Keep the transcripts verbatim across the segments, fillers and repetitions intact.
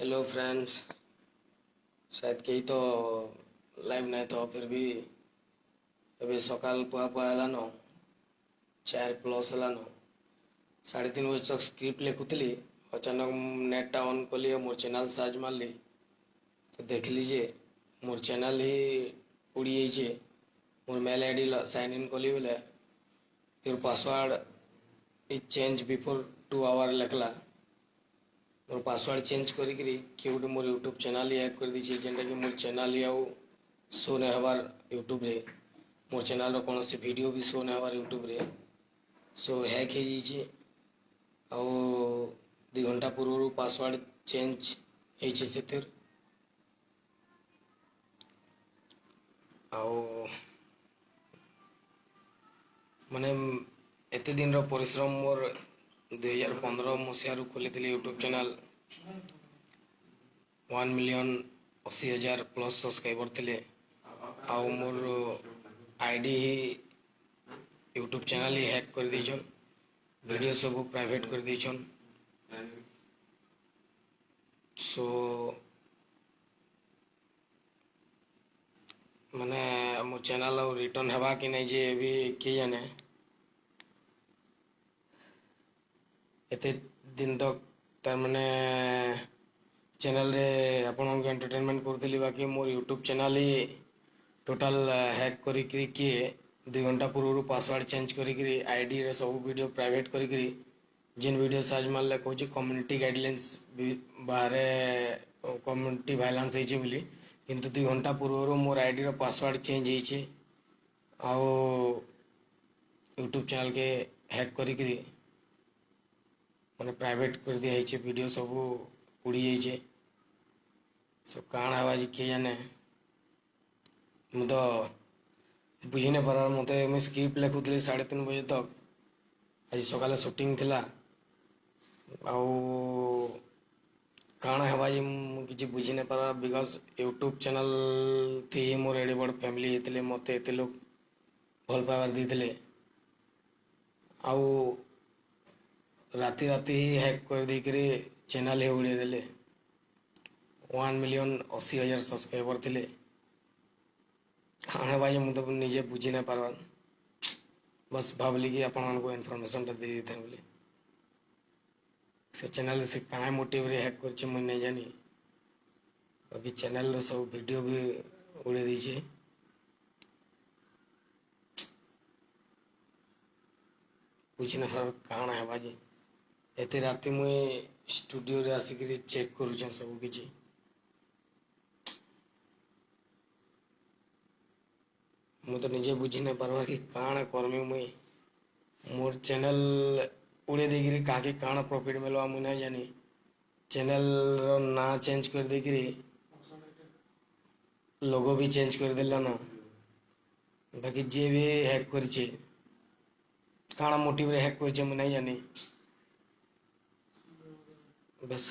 Hello friends, शायद कहीं तो लाइव नहीं तो फिर भी अभी सकाल पुआ पुआ लानो चार प्लस लानो साढ़े तीन बजे तक स्क्रिप्ट लिखुली। अचानक नेट ऑन कली मोर चैनल सर्च मार ली तो देख लीजिए मोर चैनल ही उड़ी जाए। मोर mail I D sign in कली बोले फिर password is change before two hour लिखला। मोर पासवर्ड चेंज करी किए गोटे मोर यूट्यूब चैनल ही एड कर दीजिए, जेनटा कि मोर चैनल ही आउ शो नहीं हबार यूट्यूब रे। मोर चैनल कौन से वीडियो भी शो नहीं हबार यूट्यूब रे। सो हैक हो जाइए। आ दु घंटा पूर्व पासवर्ड चेंज होइए से माने एते दिन रो परिश्रम। मोर दुई हजार पंद्रह मसीह खोली थी यूट्यूब चैनल, वन मिलियन अशी हजार प्लस सब्सक्राइबर थे। आ मोर आईडी ही यूट्यूब चैनल ही हैक कर दीछन, वीडियो सब प्राइवेट कर दीछन। सो माने मोर चैनल रिटर्न होगा कि नहीं जे भी किए जाने। एते दिन तक तार माने चैनल रे आपन के एंटरटेनमेंट करथली, बाकी मोर यूट्यूब चैनल ही टोटल हैक करी किए। दो घंटा पूर्व पासवर्ड चेंज करी आईडी रे सब वीडियो प्राइवेट करी, जिन वीडियो सर्च मारले कहूँ कम्युनिटी गाइडलाइंस बाहर कम्युनिटी वायलेंस होइए बोली, किंतु दु घंटा पूर्व मोर आईडी रो पासवर्ड चेंज होइए। आ यूट्यूब चैनल के हैक करी मैंने प्राइवेट कर दिया है, वीडियो सब उड़ी जाइए। सो काण आवाज किए जाने मुझे बुझी नहीं पार। मत स्क्रिप्ट लिखुली साढ़े तीन बजे तक, आज सकाले शूटिंग थिला। आउ काण है मुझे बुझी नहीं पार, बिकज यूट्यूब चैनल थी मोर एडे बड़ फैमिली होते, मत एत लोग भल पाइबार देते। आउ राति राति ही हैक कर देकर चैनल ही उड़े देले। वन मिलियन अशी हजार सब्सक्राइबर थे। हाँ भाई मुझे निजे बुझी नहीं पार, बस भावली कि आपण को इनफॉरमेशन दे दी था बोले। से चैनल से कहाँ मोटिव रे हैक कर मुझे नहीं जानी। बाकी चैनल सब वीडियो भी उड़े दीजिए। बुझी नहीं पार कण है भाजी। एते राति मुई स्टूडियो रे आसिक चेक करूँ सब किसी। मुझे निजे बुझी नहीं पार्बार कि काण करमी मुई। मोर चैनल उड़े देकर का काण प्रॉफिट मिलवा मुझे नहीं जानी। चैनल रो ना चेंज कर देकर लोगो भी चेंज कर देला ना। बाकी जे भी हैक करिछे काण मोटिव रे हैक करिछे मुझे नहीं जानी। बस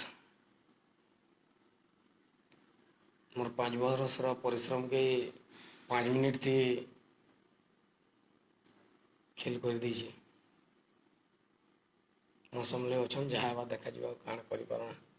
मोर पाँच बरस परिश्रम के पाँच मिनट थी खेल कर दीजिए। मौसम ले अच्छा जहाँ देखा जाए कण कर।